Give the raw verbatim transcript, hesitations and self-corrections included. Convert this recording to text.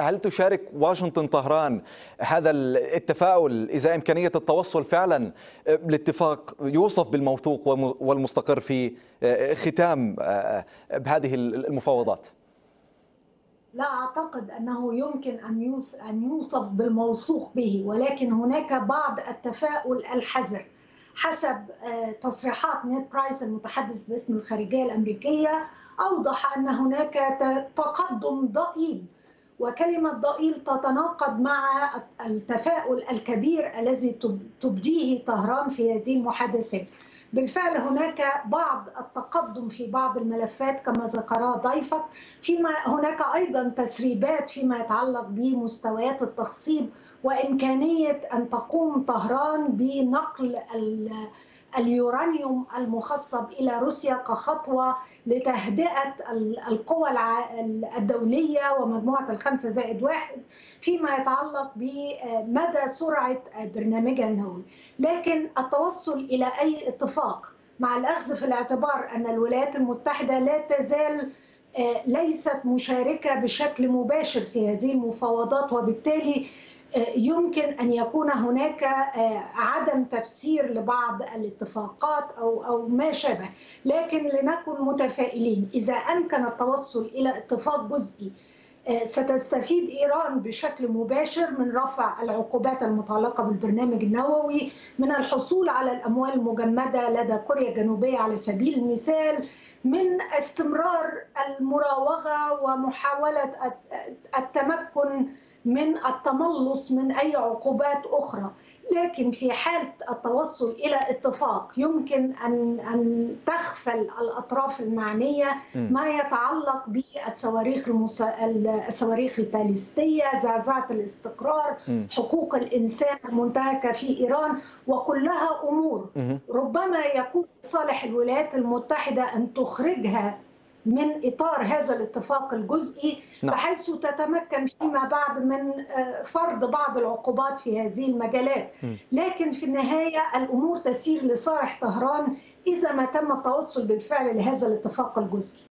هل تشارك واشنطن طهران هذا التفاؤل إذا إمكانية التوصل فعلا لاتفاق يوصف بالموثوق والمستقر في ختام بهذه المفاوضات؟ لا أعتقد أنه يمكن أن يوصف بالموثوق به، ولكن هناك بعض التفاؤل الحذر. حسب تصريحات نيد برايس المتحدث باسم الخارجية الأمريكية، أوضح أن هناك تقدم ضئيل، وكلمة ضئيل تتناقض مع التفاؤل الكبير الذي تبديه طهران في هذه المحادثات. بالفعل هناك بعض التقدم في بعض الملفات كما ذكرها ضيفك، فيما هناك أيضا تسريبات فيما يتعلق بمستويات التخصيب وإمكانية أن تقوم طهران بنقل اليورانيوم المخصب إلى روسيا كخطوة لتهدئة القوى الدولية ومجموعة الخمسة زائد واحد فيما يتعلق بمدى سرعة برنامجها النووي. لكن التوصل إلى أي اتفاق مع الأخذ في الاعتبار أن الولايات المتحدة لا تزال ليست مشاركة بشكل مباشر في هذه المفاوضات، وبالتالي يمكن أن يكون هناك عدم تفسير لبعض الاتفاقات أو أو ما شابه. لكن لنكن متفائلين، إذا أمكن التوصل إلى اتفاق جزئي ستستفيد إيران بشكل مباشر من رفع العقوبات المتعلقة بالبرنامج النووي، من الحصول على الأموال المجمدة لدى كوريا الجنوبية على سبيل المثال، من استمرار المراوغة ومحاولة التمكن من التملص من أي عقوبات أخرى. لكن في حال التوصل إلى اتفاق يمكن أن أن تغفل الأطراف المعنية ما يتعلق بالصواريخ المس... الصواريخ الباليستية، زعزعة الاستقرار، حقوق الإنسان المنتهكة في إيران، وكلها أمور ربما يكون لصالح الولايات المتحدة أن تخرجها من إطار هذا الاتفاق الجزئي بحيث تتمكن فيما بعد من فرض بعض العقوبات في هذه المجالات. لكن في النهاية الأمور تسير لصالح طهران إذا ما تم التوصل بالفعل لهذا الاتفاق الجزئي.